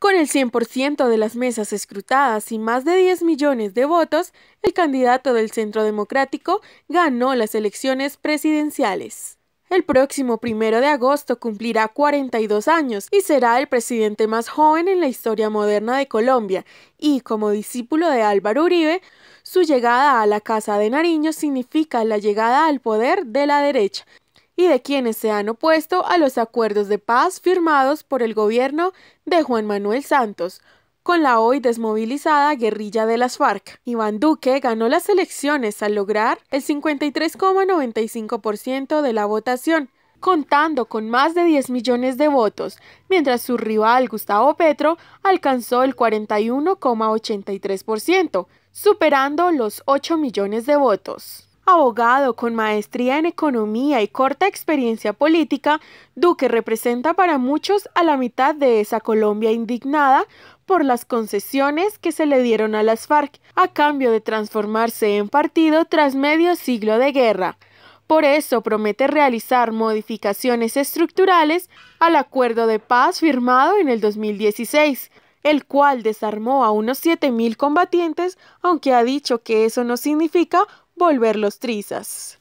Con el 100% de las mesas escrutadas y más de 10 millones de votos, el candidato del Centro Democrático ganó las elecciones presidenciales. El próximo 1 de agosto cumplirá 42 años y será el presidente más joven en la historia moderna de Colombia, y como discípulo de Álvaro Uribe, su llegada a la Casa de Nariño significa la llegada al poder de la derecha y de quienes se han opuesto a los acuerdos de paz firmados por el gobierno de Juan Manuel Santos, con la hoy desmovilizada guerrilla de las FARC. Iván Duque ganó las elecciones al lograr el 53,95% de la votación, contando con más de 10 millones de votos, mientras su rival Gustavo Petro alcanzó el 41,83%, superando los 8 millones de votos. Abogado con maestría en economía y corta experiencia política, Duque representa para muchos a la mitad de esa Colombia indignada por las concesiones que se le dieron a las FARC a cambio de transformarse en partido tras medio siglo de guerra. Por eso promete realizar modificaciones estructurales al acuerdo de paz firmado en el 2016, el cual desarmó a unos 7.000 combatientes, aunque ha dicho que eso no significa volverlos trizas.